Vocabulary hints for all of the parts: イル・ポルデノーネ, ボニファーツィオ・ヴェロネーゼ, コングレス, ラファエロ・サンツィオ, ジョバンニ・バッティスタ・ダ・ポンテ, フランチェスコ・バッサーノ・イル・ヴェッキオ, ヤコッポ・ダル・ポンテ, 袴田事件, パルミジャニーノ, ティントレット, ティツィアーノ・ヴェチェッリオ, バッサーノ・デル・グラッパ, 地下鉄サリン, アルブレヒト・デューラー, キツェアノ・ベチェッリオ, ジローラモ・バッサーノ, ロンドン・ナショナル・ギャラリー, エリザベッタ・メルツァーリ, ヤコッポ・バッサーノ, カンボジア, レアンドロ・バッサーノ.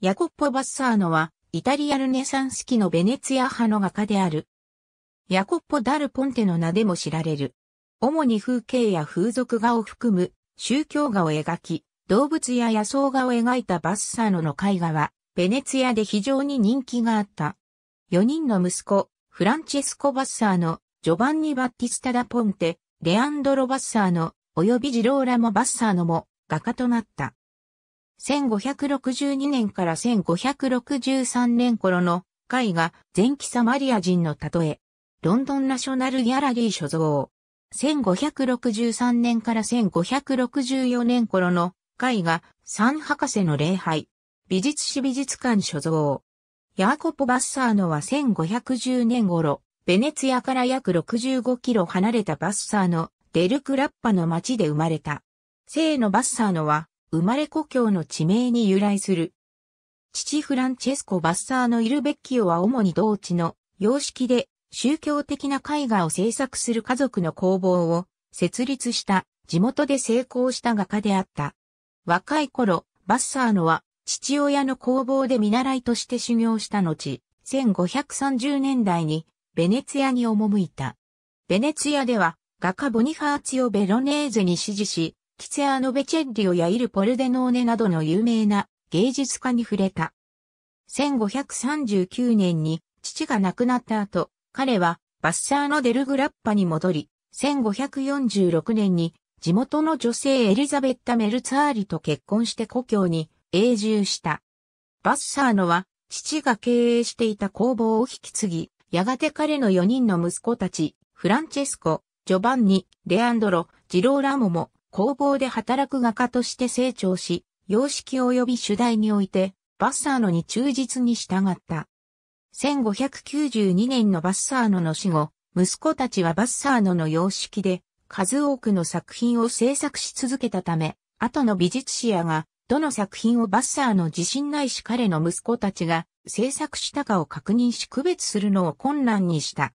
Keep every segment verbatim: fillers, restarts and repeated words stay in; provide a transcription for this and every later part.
ヤコッポ・バッサーノは、イタリアルネサンス期のベネツィア派の画家である。ヤコッポ・ダル・ポンテの名でも知られる。主に風景や風俗画を含む宗教画を描き、動物や野草画を描いたバッサーノの絵画は、ベネツィアで非常に人気があった。よにんの息子、フランチェスコ・バッサーノ、ジョバンニ・バッティスタ・ダ・ポンテ、レアンドロ・バッサーノ、およびジローラモ・バッサーノも画家となった。せんごひゃくろくじゅうにねんからせんごひゃくろくじゅうさんねん頃の絵画前期サマリア人のたとえ。ロンドンナショナルギャラリー所蔵。せんごひゃくろくじゅうさんねんからせんごひゃくろくじゅうよねん頃の絵画三博士の礼拝。美術史美術館所蔵。ヤコッポ・バッサーノはせんごひゃくじゅうねん頃、ベネツィアから約ろくじゅうごキロ離れたバッサーノ、デル・クラッパの町で生まれた。聖のバッサーノは、生まれ故郷の地名に由来する。父フランチェスコ・バッサーノ・イルベッキオは主に同地の様式で、宗教的な絵画を制作する家族の工房を設立した地元で成功した画家であった。若い頃、バッサーノは父親の工房で見習いとして修行した後、せんごひゃくさんじゅうねんだいにベネツィアに赴いた。ベネツィアでは画家ボニファーツィオ・ベロネーゼに師事し、キツェアノ・ベチェッリオやイル・ポルデノーネなどの有名な芸術家に触れた。せんごひゃくさんじゅうきゅうねんに父が亡くなった後、彼はバッサーノ・デル・グラッパに戻り、せんごひゃくよんじゅうろくねんに地元の女性エリザベッタ・メルツァーリと結婚して故郷に永住した。バッサーノは父が経営していた工房を引き継ぎ、やがて彼のよにんの息子たち、フランチェスコ、ジョバンニ、レアンドロ、ジローラモも工房で働く画家として成長し、様式及び主題においてバッサーノに忠実に従った。せんごひゃくきゅうじゅうにねんのバッサーノの死後、息子たちはバッサーノの様式で数多くの作品を制作し続けたため、後の美術史家がどの作品をバッサーノ自身ないし彼の息子たちが制作したかを確認し区別するのを困難にした。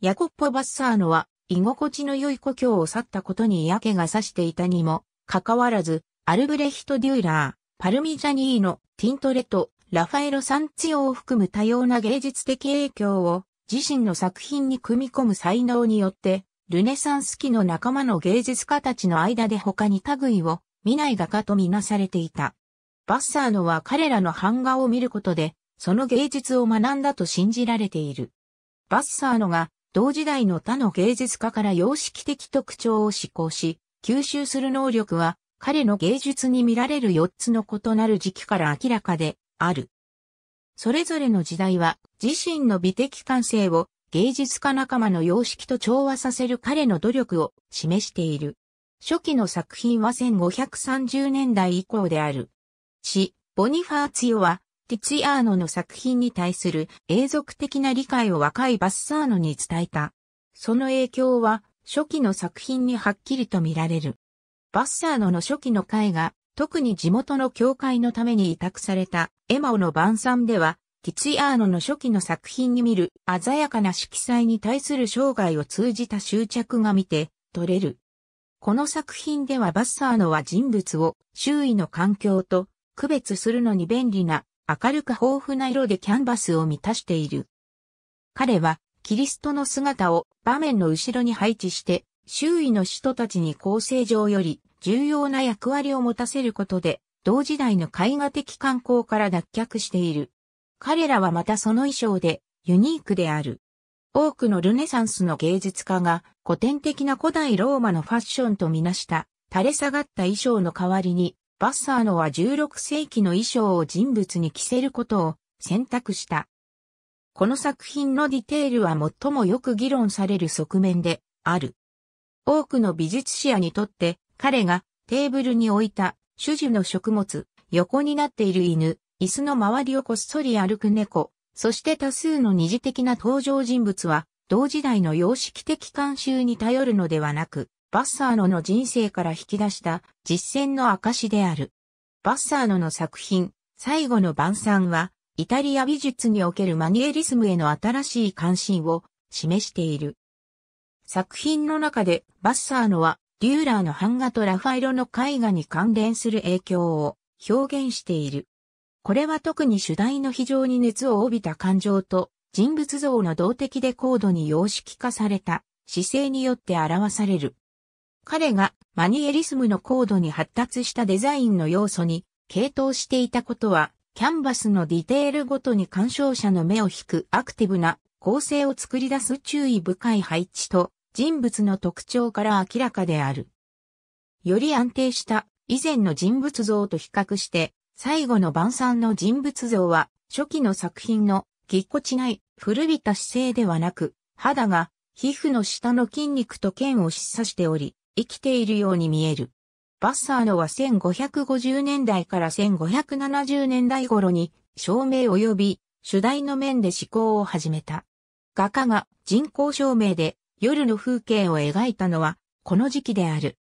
ヤコッポ・バッサーノは居心地の良い故郷を去ったことに嫌気がさしていたにもかかわらず、アルブレヒト・デューラー、パルミジャニーノ、ティントレット、ラファエロ・サンツィオを含む多様な芸術的影響を自身の作品に組み込む才能によって、ルネサンス期の仲間の芸術家たちの間で他に類を見ない画家とみなされていた。バッサーノは彼らの版画を見ることで、その芸術を学んだと信じられている。バッサーノが同時代の他の芸術家から様式的特徴を思考し、吸収する能力は彼の芸術に見られるよっつの異なる時期から明らかで、ある。それぞれの時代は自身の美的感性を芸術家仲間の様式と調和させる彼の努力を示している。初期の作品はせんごひゃくさんじゅうねんだい以降である。父、ボニファーツィオはティツィアーノの作品に対する永続的な理解を若いバッサーノに伝えた。その影響は初期の作品にはっきりと見られる。バッサーノの初期の絵画、特に地元の教会のために委託されたエマオの晩餐では、ティツィアーノの初期の作品に見る鮮やかな色彩に対する生涯を通じた執着が見て取れる。この作品ではバッサーノは人物を周囲の環境と区別するのに便利な明るく豊富な色でキャンバスを満たしている。彼はキリストの姿を場面の後ろに配置して周囲の人たちに構成上より重要な役割を持たせることで、同時代の絵画的慣行から脱却している。彼らはまたその衣装でユニークである。多くのルネサンスの芸術家が古典的な古代ローマのファッションとみなした垂れ下がった衣装の代わりに、バッサーノはじゅうろくせいきの衣装を人物に着せることを選択した。この作品のディテールは最もよく議論される側面である。多くの美術史家にとって、彼がテーブルに置いた種々の食物、横になっている犬、椅子の周りをこっそり歩く猫、そして多数の二次的な登場人物は同時代の様式的慣習に頼るのではなく、バッサーノの人生から引き出した実践の証である。バッサーノの作品、最後の晩餐は、イタリア美術におけるマニエリスムへの新しい関心を示している。作品の中でバッサーノは、デューラーの版画とラファエロの絵画に関連する影響を表現している。これは特に主題の非常に熱を帯びた感情と人物像の動的で高度に様式化された姿勢によって表される。彼がマニエリスムの高度に発達したデザインの要素に傾倒していたことは、キャンバスのディテールごとに鑑賞者の目を引くアクティブな構成を作り出す注意深い配置と人物の特徴から明らかである。より安定した以前の人物像と比較して、最後の晩餐の人物像は初期の作品のぎっこちない古びた姿勢ではなく、肌が皮膚の下の筋肉と腱を示唆しており、生きているように見える。バッサーノはせんごひゃくごじゅうねんだいからせんごひゃくななじゅうねんだい頃に照明及び主題の面で思考を始めた。画家が人工照明で夜の風景を描いたのはこの時期である。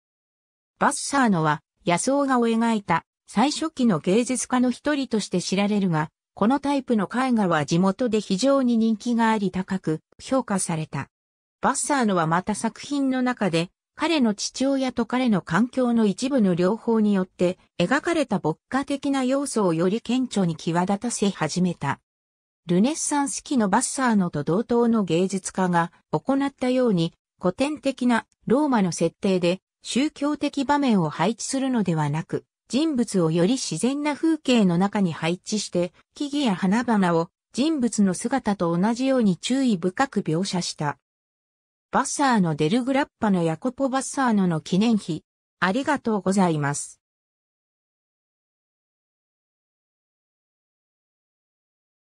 バッサーノは野草画を描いた最初期の芸術家の一人として知られるが、このタイプの絵画は地元で非常に人気があり高く評価された。バッサーノはまた作品の中で、彼の父親と彼の環境の一部の両方によって描かれた牧歌的な要素をより顕著に際立たせ始めた。ルネッサンス期のバッサーノと同等の芸術家が行ったように古典的なローマの設定で宗教的場面を配置するのではなく人物をより自然な風景の中に配置して木々や花々を人物の姿と同じように注意深く描写した。バッサーノ・デル・グラッパのヤコポ・バッサーノの記念碑。ありがとうございます。